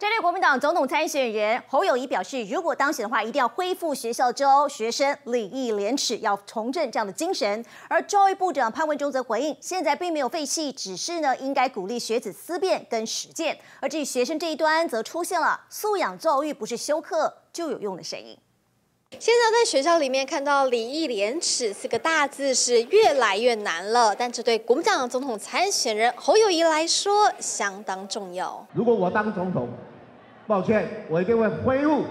针对国民党总统参选人侯友宜表示，如果当选的话，一定要恢复学校周，学生礼义廉耻，要重振这样的精神。而教育部长潘文忠则回应，现在并没有废弃，只是呢应该鼓励学子思辨跟实践。而至于学生这一端，则出现了素养教育不是修课就有用的声音。 现在在学校里面看到“礼义廉耻”四个大字是越来越难了，但这对国民党总统参选人侯友宜来说相当重要。如果我当总统，抱歉，我一定会恢复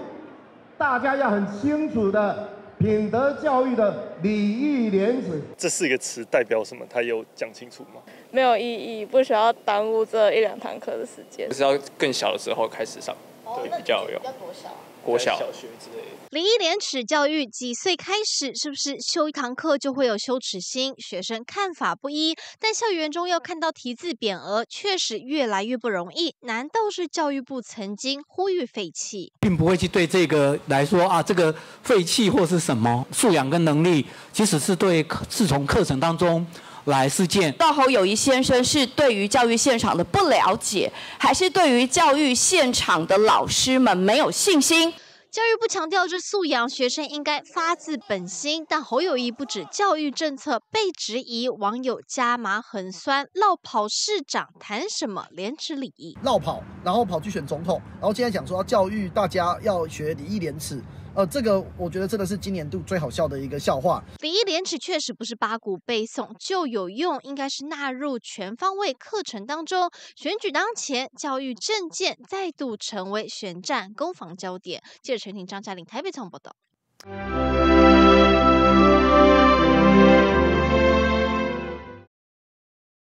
大家要很清楚的品德教育的礼义廉耻。这四个词代表什么？他有讲清楚吗？没有意义，不需要耽误这一两堂课的时间。是要更小的时候开始上，对，比较有。要多小啊？ 国小、小学之类的，礼义廉耻教育几岁开始？是不是修一堂课就会有羞耻心？学生看法不一，但校园中要看到题字匾额，确实越来越不容易。难道是教育部曾经呼吁废弃，并不会去对这个来说啊，这个废弃或是什么素养跟能力，其实是对是从课程当中。 来实践。到侯友宜先生是对于教育现场的不了解，还是对于教育现场的老师们没有信心？教育部强调这素养，学生应该发自本心。但侯友宜不止教育政策被质疑，网友加码很酸，落跑市长谈什么廉耻礼义？落跑，然后跑去选总统，然后现在讲说要教育大家要学礼义廉耻。 这个我觉得真的是今年度最好笑的一个笑话。礼义廉耻确实不是八股背诵就有用，应该是纳入全方位课程当中。选举当前，教育政见再度成为选战攻防焦点。记者陈婷、张嘉玲台北采访报道。